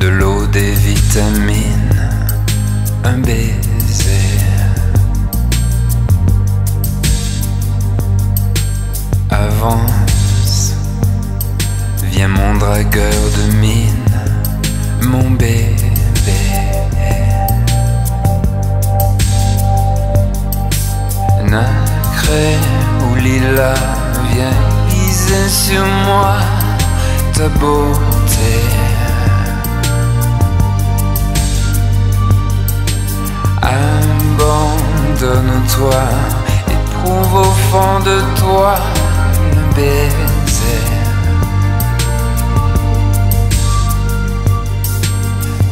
De l'eau, des vitamines, un baiser. Avance, viens mon dragueur de mine, mon bébé. Nacré ou lilas, viens glisser sur moi ta beauté. Abandonne-toi, éprouve au fond de toi le baiser.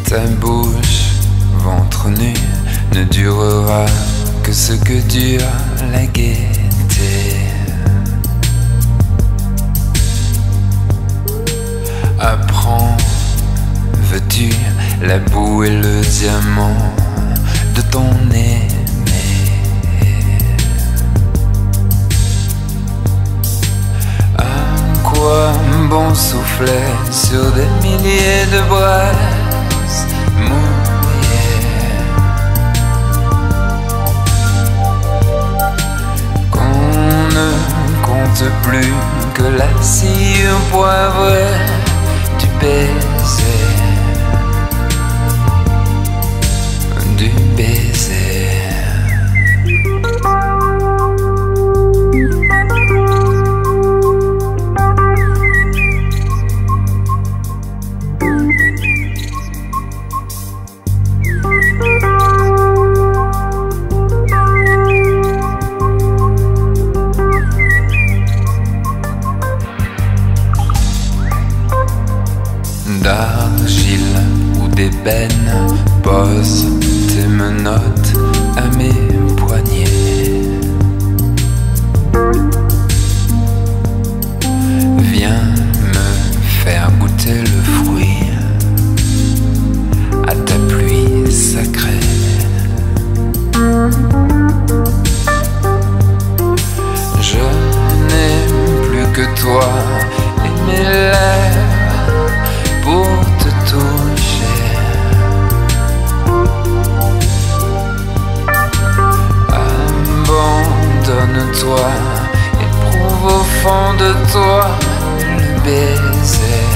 Ta bouche, ventre nu, ne durera que ce que dure la gaieté. Apprends, veux-tu, la boue et le diamant de ton aimé. À quoi bon souffler sur des milliers de braises mouillées, qu'on ne compte plus que la cire poivrée du baiser. D'argile ou d'ébène, pose tes menottes à mes poignets. Viens me faire goûter le fruit à ta pluie sacrée. Je n'aime plus que toi et mes lèvres pour te toucher. Abandonne-toi, éprouve au fond de toi le baiser.